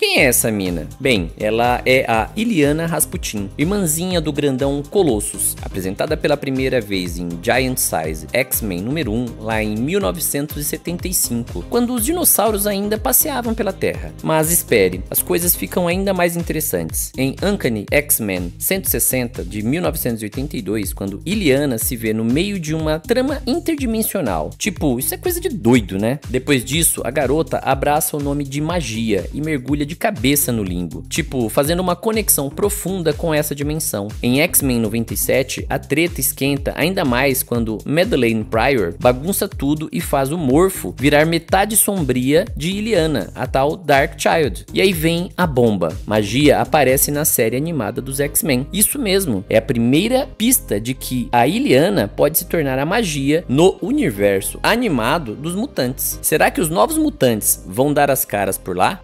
Quem é essa mina? Bem, ela é a Illyana Rasputin, irmãzinha do grandão Colossus, apresentada pela primeira vez em Giant-Size X-Men #1 lá em 1975, quando os dinossauros ainda passeavam pela Terra. Mas espere, as coisas ficam ainda mais interessantes. Em Uncanny X-Men #160 de 1982, quando Illyana se vê no meio de uma trama interdimensional. Tipo, isso é coisa de doido, né? Depois disso, a garota abraça o nome de magia e mergulha de cabeça no limbo, tipo, fazendo uma conexão profunda com essa dimensão. Em X-Men '97, a treta esquenta ainda mais quando Madelyne Pryor bagunça tudo e faz o Morfo virar metade sombria de Illyana, a tal Darkchylde. E aí vem a bomba. Magia aparece na série animada dos X-Men. Isso mesmo, é a primeira pista de que a Illyana pode se tornar a magia no universo animado dos mutantes. Será que os novos mutantes vão dar as caras por lá?